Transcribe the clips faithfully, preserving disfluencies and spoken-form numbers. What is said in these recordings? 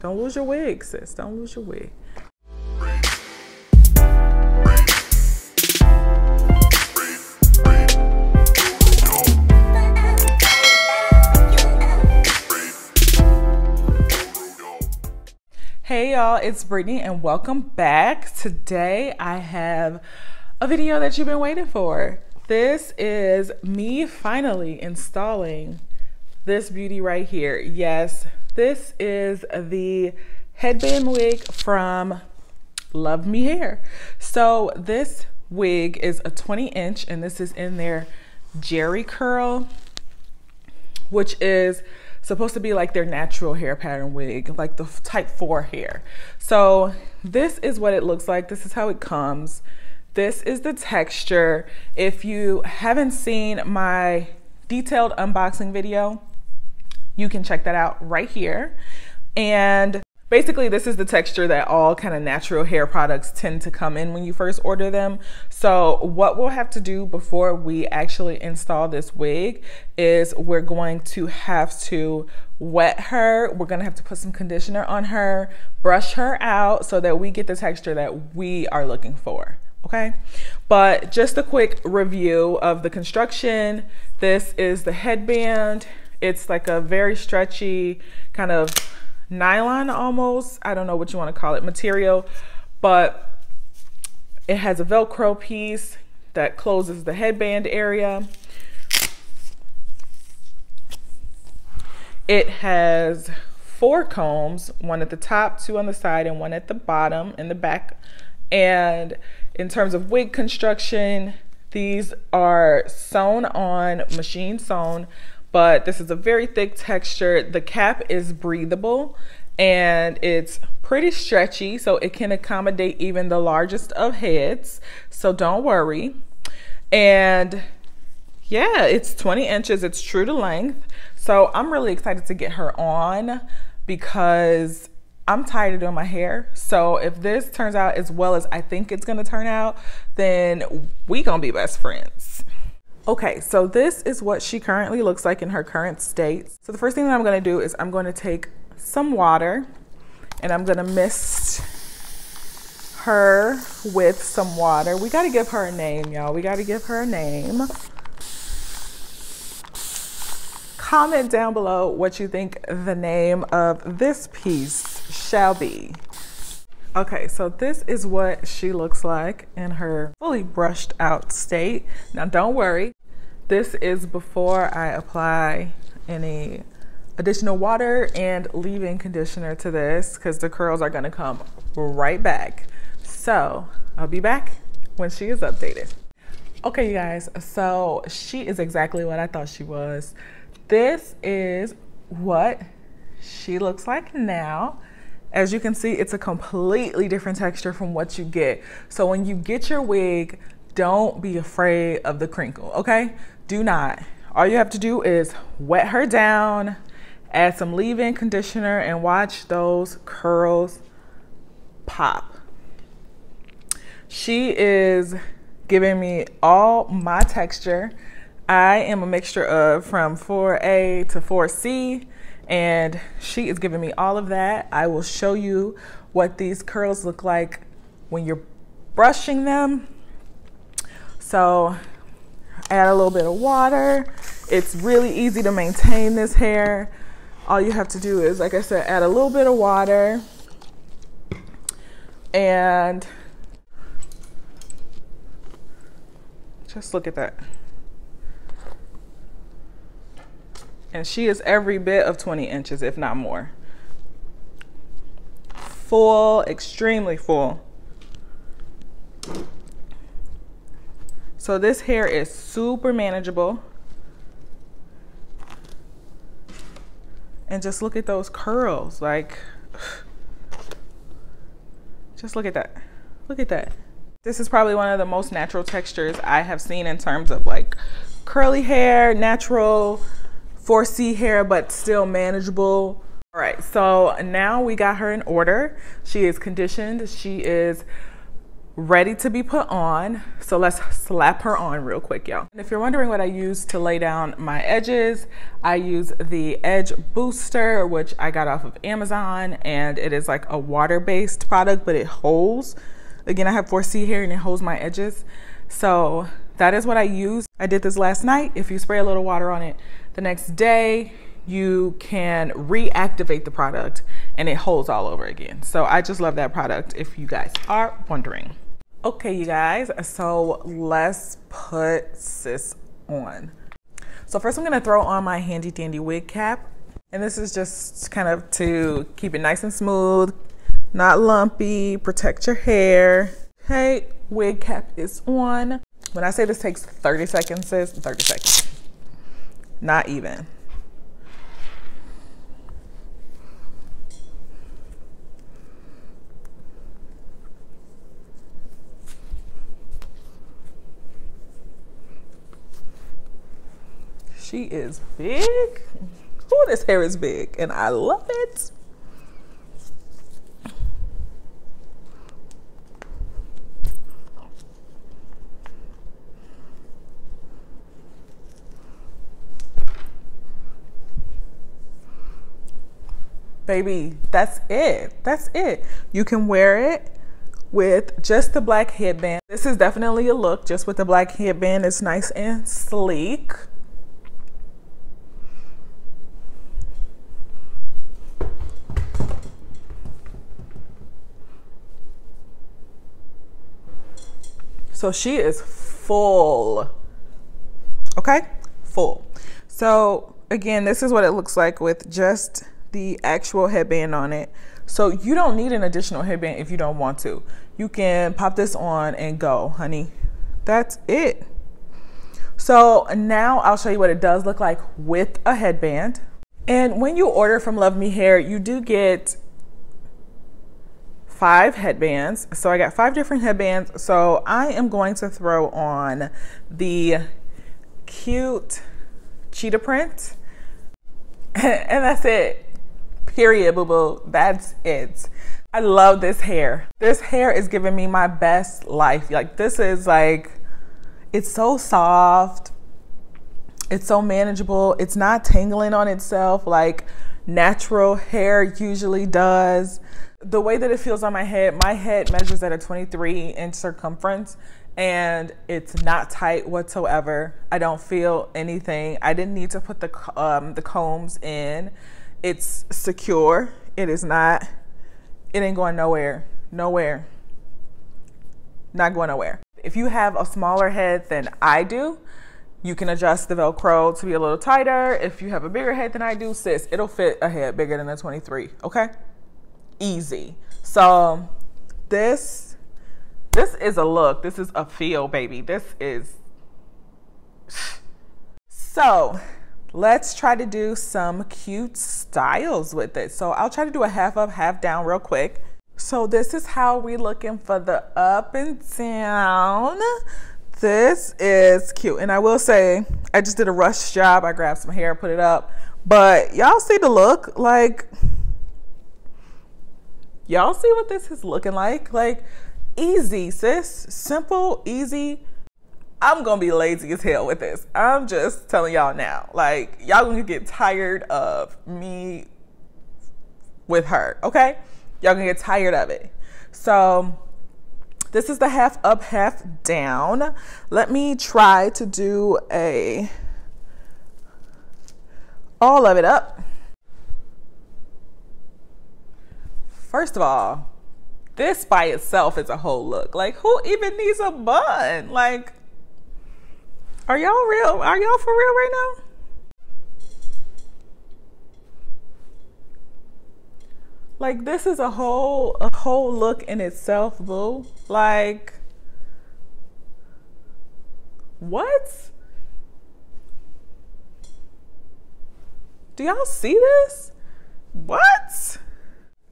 Don't lose your wig, sis. Don't lose your wig. Hey y'all, it's Brittany and welcome back. Today I have a video that you've been waiting for. This is me finally installing this beauty right here. Yes, this is the headband wig from LuvMe Hair. So this wig is a twenty inch and this is in their Jheri curl, which is supposed to be like their natural hair pattern wig, like the type four hair. So this is what it looks like. This is how it comes. This is the texture. If you haven't seen my detailed unboxing video, you can check that out right here. And basically this is the texture that all kind of natural hair products tend to come in when you first order them. So what we'll have to do before we actually install this wig is we're going to have to wet her. We're gonna have to put some conditioner on her, brush her out so that we get the texture that we are looking for, okay? But just a quick review of the construction. This is the headband. It's like a very stretchy kind of nylon almost, I don't know what you want to call it, material, but it has a Velcro piece that closes the headband area. It has four combs, one at the top, two on the side, and one at the bottom in the back. And in terms of wig construction, these are sewn on, machine sewn, but this is a very thick texture. The cap is breathable and it's pretty stretchy, so it can accommodate even the largest of heads, so don't worry. And yeah, it's twenty inches, it's true to length. So I'm really excited to get her on because I'm tired of doing my hair. So if this turns out as well as I think it's gonna turn out, then we gonna be best friends. Okay, so this is what she currently looks like in her current state. So the first thing that I'm gonna do is I'm gonna take some water and I'm gonna mist her with some water. We gotta give her a name, y'all. We gotta give her a name. Comment down below what you think the name of this piece shall be. Okay, so this is what she looks like in her fully brushed out state. Now don't worry, this is before I apply any additional water and leave-in conditioner to this because the curls are gonna come right back. So I'll be back when she is updated. Okay, you guys, so she is exactly what I thought she was. This is what she looks like now. As you can see, it's a completely different texture from what you get. So when you get your wig, don't be afraid of the crinkle, okay? Do not. All you have to do is wet her down, add some leave-in conditioner, and watch those curls pop. She is giving me all my texture. I am a mixture of from four A to four C. And she is giving me all of that. I will show you what these curls look like when you're brushing them. So add a little bit of water. It's really easy to maintain this hair. All you have to do is, like I said, add a little bit of water and just look at that. And she is every bit of twenty inches, if not more. Full, extremely full. So this hair is super manageable. And just look at those curls, like, just look at that, look at that. This is probably one of the most natural textures I have seen in terms of like curly hair, natural, four C hair, but still manageable. All right, so now we got her in order. She is conditioned, she is ready to be put on. So let's slap her on real quick, y'all. And if you're wondering what I use to lay down my edges, I use the Edge Booster, which I got off of Amazon, and it is like a water-based product, but it holds. Again, I have four C hair and it holds my edges. So that is what I use. I did this last night. If you spray a little water on it the next day, you can reactivate the product and it holds all over again. So I just love that product if you guys are wondering. Okay, you guys, so let's put sis on. So first I'm gonna throw on my handy dandy wig cap. And this is just kind of to keep it nice and smooth, not lumpy, protect your hair. Okay, wig cap is on. When I say this takes thirty seconds, sis, thirty seconds, not even. She is big. Ooh, this hair is big and I love it. Baby, that's it, that's it. You can wear it with just the black headband. This is definitely a look just with the black headband. It's nice and sleek. So she is full, okay? Full. So again, this is what it looks like with just the actual headband on it. So you don't need an additional headband if you don't want to. You can pop this on and go, honey. That's it. So now I'll show you what it does look like with a headband. And when you order from LuvMe Hair, you do get five headbands. So I got five different headbands. So I am going to throw on the cute cheetah print. And that's it. Period, boo boo. That's it. I love this hair. This hair is giving me my best life. Like, this is like, it's so soft. It's so manageable. It's not tangling on itself like natural hair usually does. The way that it feels on my head, my head measures at a twenty-three inch circumference and it's not tight whatsoever. I don't feel anything. I didn't need to put the, um, the combs in. It's secure. It is not, it ain't going nowhere, nowhere, not going nowhere. If you have a smaller head than I do, you can adjust the Velcro to be a little tighter. If you have a bigger head than I do, sis, it'll fit a head bigger than a twenty-three, okay? Easy. So this this is a look, this is a feel, baby. This is so let's try to do some cute styles with it. So I'll try to do a half up, half down real quick. So this is how we looking for the up and down. This is cute. And I will say I just did a rush job. I grabbed some hair, put it up, but y'all see the look. Like, y'all see what this is looking like? Like, easy, sis. Simple, easy. I'm gonna be lazy as hell with this. I'm just telling y'all now. Like, y'all gonna get tired of me with her, okay? Y'all gonna get tired of it. So this is the half up, half down. Let me try to do a all of it up. First of all, this by itself is a whole look. Like, who even needs a bun? Like, are y'all real? Are y'all for real right now? Like, this is a whole, a whole look in itself, boo. Like, what? Do y'all see this? What?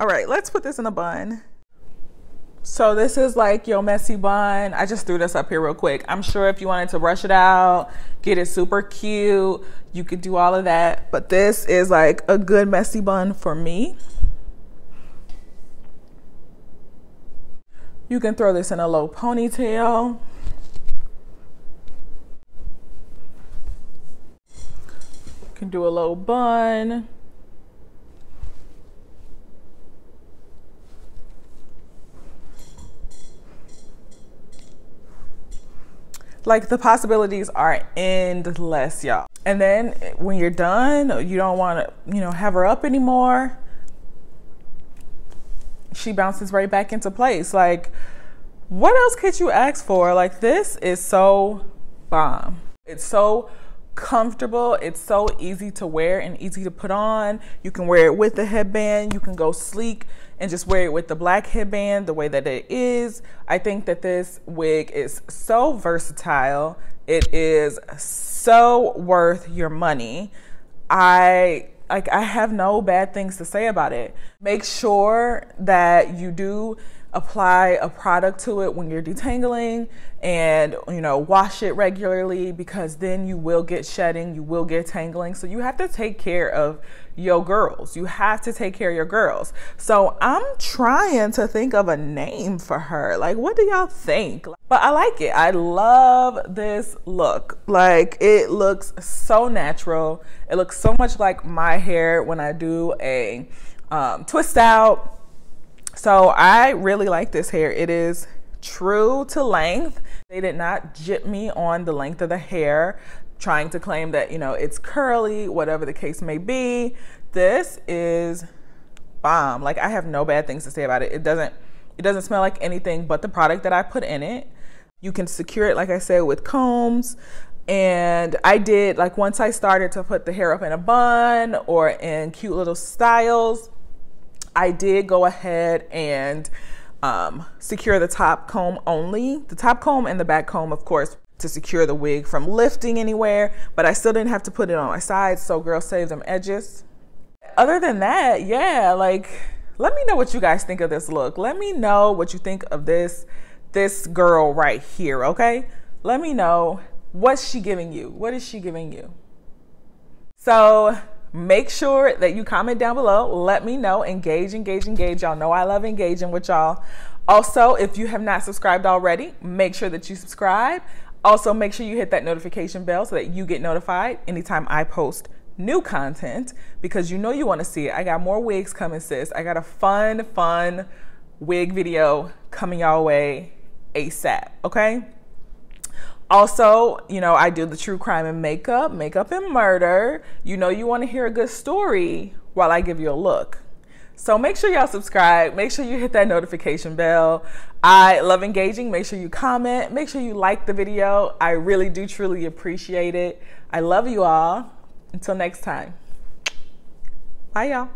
All right, let's put this in a bun. So this is like your messy bun. I just threw this up here real quick. I'm sure if you wanted to brush it out, get it super cute, you could do all of that. But this is like a good messy bun for me. You can throw this in a low ponytail. You can do a low bun. Like, the possibilities are endless, y'all. And then when you're done, you don't want to, you know, have her up anymore. She bounces right back into place. Like, what else could you ask for? Like, this is so bomb. It's so comfortable. It's so easy to wear and easy to put on. You can wear it with the headband. You can go sleek and just wear it with the black headband the way that it is. I think that this wig is so versatile. It is so worth your money. I like I have no bad things to say about it. Make sure that you do apply a product to it when you're detangling, and you know, wash it regularly, because then you will get shedding, you will get tangling. So you have to take care of your girls. You have to take care of your girls. So I'm trying to think of a name for her. Like, what do y'all think? But I like it. I love this look. Like, it looks so natural. It looks so much like my hair when I do a um, twist out. So I really like this hair. It is true to length. They did not jip me on the length of the hair, trying to claim that, you know, it's curly, whatever the case may be. This is bomb. Like, I have no bad things to say about it. It doesn't, it doesn't smell like anything but the product that I put in it. You can secure it, like I said, with combs. And I did, like, once I started to put the hair up in a bun or in cute little styles, I did go ahead and um, secure the top comb only, the top comb and the back comb, of course, to secure the wig from lifting anywhere, but I still didn't have to put it on my sides. So girl, save them edges. Other than that, yeah, like, let me know what you guys think of this look. Let me know what you think of this, this girl right here, okay? Let me know, what's she giving you? What is she giving you? So, make sure that you comment down below. Let me know. Engage, engage, engage. Y'all know I love engaging with y'all. Also, if you have not subscribed already, make sure that you subscribe. Also, make sure you hit that notification bell so that you get notified anytime I post new content, because you know you want to see it. I got more wigs coming, sis. I got a fun, fun wig video coming y'all way ASAP, okay? Also, you know, I do the true crime and makeup, makeup and murder. You know you want to hear a good story while I give you a look. So make sure y'all subscribe. Make sure you hit that notification bell. I love engaging. Make sure you comment. Make sure you like the video. I really do truly appreciate it. I love you all. Until next time. Bye, y'all.